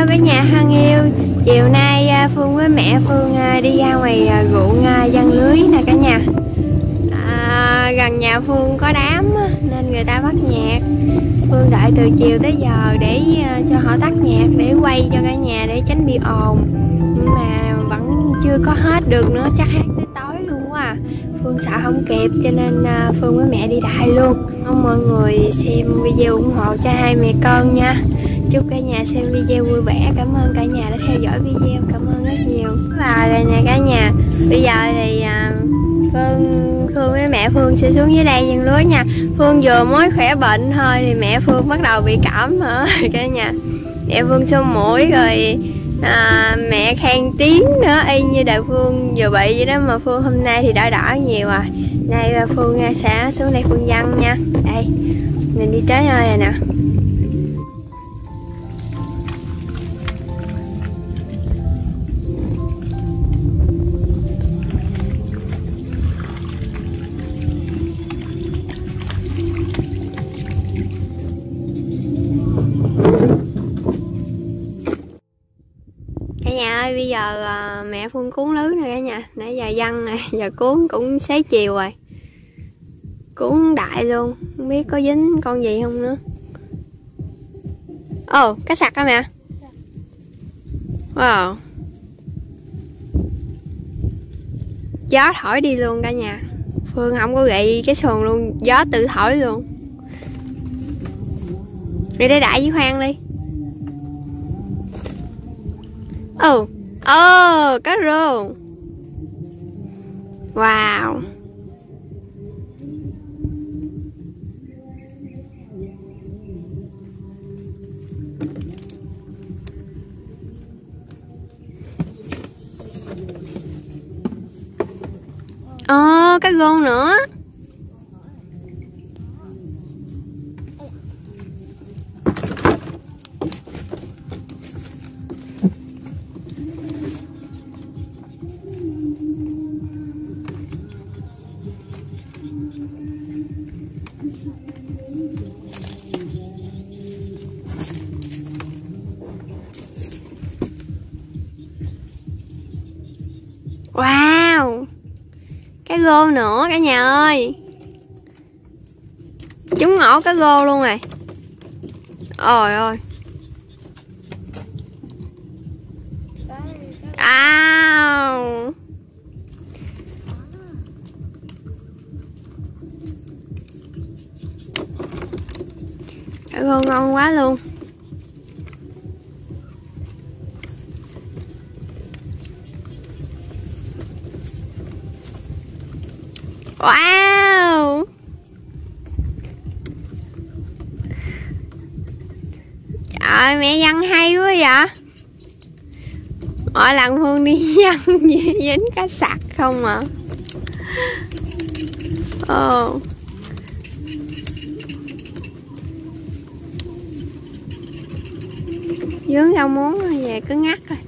Hello cả nhà thân yêu. Chiều nay Phương với mẹ Phương đi ra ngoài ruộng giăng lưới nè cả nhà. Gần nhà Phương có đám nên người ta bắt nhạc. Phương đợi từ chiều tới giờ để cho họ tắt nhạc để quay cho cả nhà để tránh bị ồn. Nhưng mà vẫn chưa có hết được nữa, chắc hát tới tối luôn quá à. Phương sợ không kịp cho nên Phương với mẹ đi đại luôn. Mong mọi người xem video ủng hộ cho hai mẹ con nha. Chúc cả nhà xem video vui vẻ. Cảm ơn cả nhà đã theo dõi video. Cảm ơn rất nhiều. Và cả nhà. Bây giờ thì Phương với mẹ Phương sẽ xuống dưới đây giăng lúa nha. Phương vừa mới khỏe bệnh thôi thì mẹ Phương bắt đầu bị cảm hả cả nhà. Mẹ Phương sổ mũi rồi mẹ khang tiếng nữa, y như đời Phương vừa bị vậy đó, mà Phương hôm nay thì đỡ đỡ nhiều à. Nay Phương sẽ xuống đây Phương giăng nha. Đây, mình đi tới nơi rồi nè. Bây giờ mẹ Phương cuốn lưới nè cả nhà. Nãy giờ giăng này, giờ cuốn cũng xế chiều rồi. Cuốn đại luôn, không biết có dính con gì không nữa. Ồ, cá sặc hả mẹ? Wow. Gió thổi đi luôn cả nhà. Phương không có gậy cái xuồng luôn, gió tự thổi luôn. Đi để đại với Khoan đi. Ồ, cá rô. Wow. Ồ, cá rô nữa. Wow, cá rô nữa cả nhà ơi. Trúng ngổ cá rô luôn rồi. Ôi ơi. Wow. Cá rô ngon quá luôn. Wow. Trời mẹ giăng hay quá vậy. Mỗi lần Phương đi giăng dính cá sặc không à. Ồ. Dướng rau muống về cứ ngắt rồi.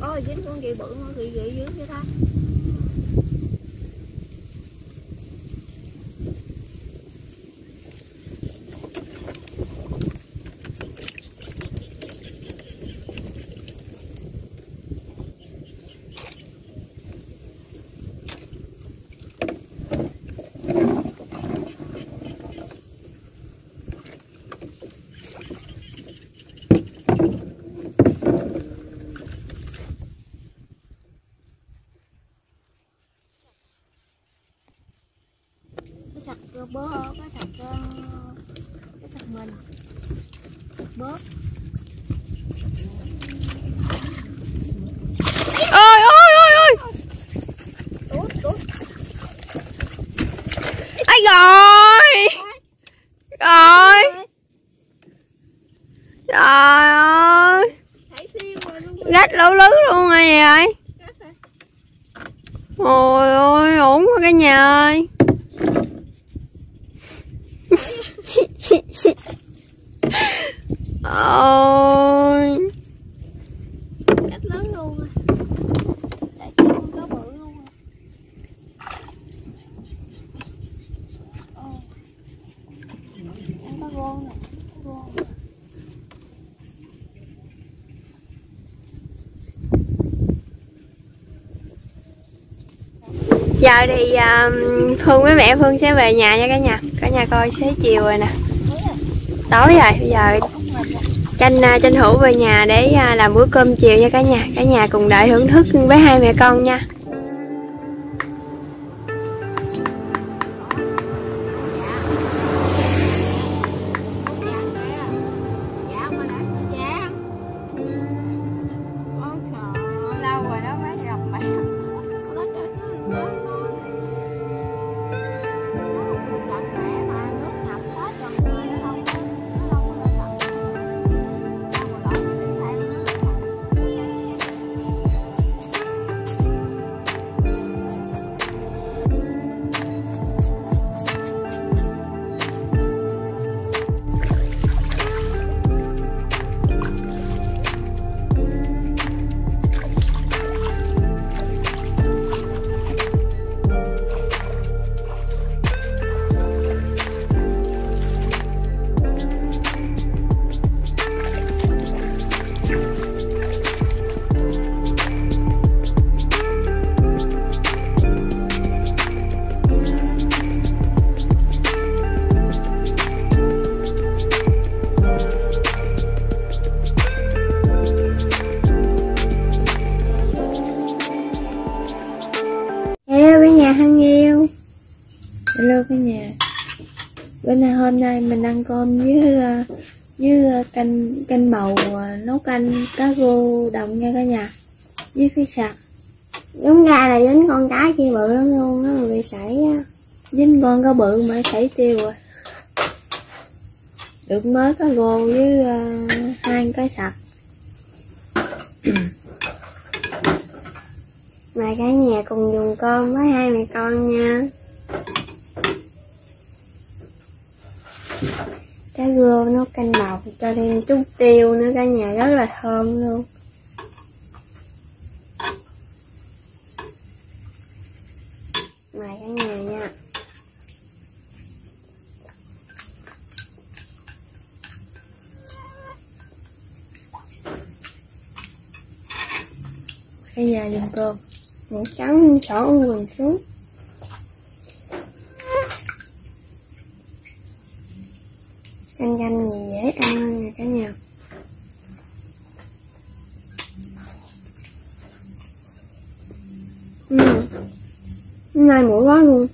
Có dính con gì bự nó gì vậy dưới vậy ta. Bớ cái sạc mình bớ. Ôi ôi ôi ôi. Ai rồi. Rồi. Trời ơi. Rách lỗ lứ luôn rồi vậy. Ôi ôi, ổn quá cả nhà ơi. Ôi rất lớn luôn à. Để cho con cá bự luôn à. Ăn cá rô nè. Giờ thì Phương với mẹ Phương sẽ về nhà nha cả nhà. Cả nhà coi xế chiều rồi nè, tối rồi. Bây giờ tranh thủ về nhà để làm bữa cơm chiều nha cả nhà. Cả nhà cùng đợi thưởng thức với hai mẹ con nha. Hello cả nhà. Hôm nay mình ăn cơm với canh màu, nấu canh cá rô đồng nha cả nhà, với cái sạc. Đúng ra là dính con cá kia bự lắm luôn, nó bị sảy, dính con cá bự mà sảy tiêu rồi. Được mới cá rô với hai cái sạc. Mà cả nhà cùng dùng cơm với hai mẹ con nha. Cá rô nấu canh màu cho thêm chút tiêu nữa cả nhà, rất là thơm luôn. Mời cả nhà nha. Cả nhà dùng cơm, ngủ trắng sổ quần xuống. Ăn canh gì dễ ăn hơn nè cả nhà. Hôm nay muỗi quá luôn.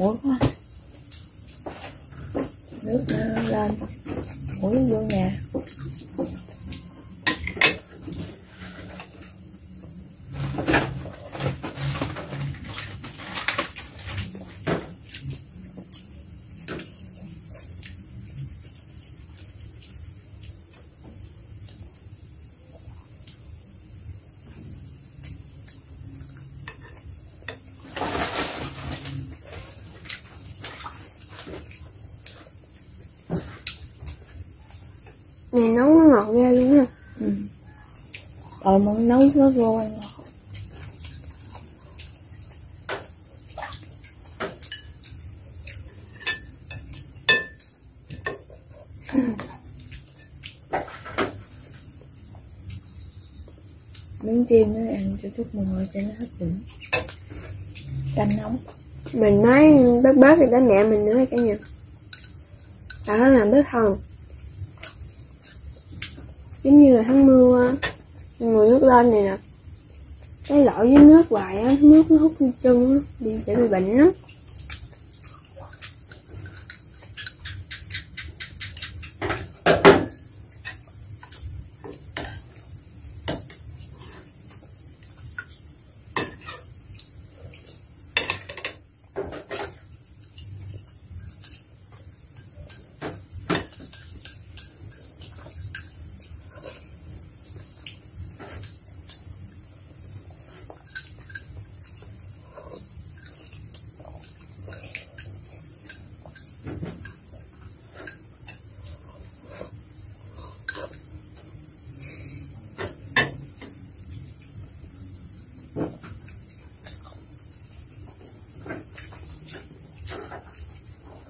Muỗi quá, nước lên, muỗi vô nhà. Này nấu nó ngọt ra luôn nè. Rồi mình nấu nó vô ngọt. Miếng tim nó ăn cho chút mùi hôi cho nó hấp dẫn. Canh nóng. Mình nói bớt thì đến mẹ mình nữa hay cả nhà. Đó là bớt hồng. Giống như là tháng mưa mùa nước lên này nè, Cái lọ với nước hoài á, nước nó hút vô chân á, dễ bị bệnh lắm.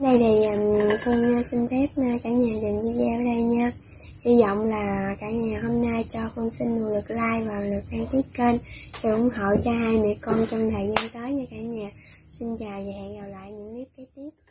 Đây thì Phương xin phép cả nhà dừng video ở đây nha. Hy vọng là cả nhà hôm nay cho Phương xin một lượt like và lượt đăng ký kênh để ủng hộ cho hai mẹ con trong thời gian tới nha cả nhà. Xin chào và hẹn gặp lại những clip kế tiếp.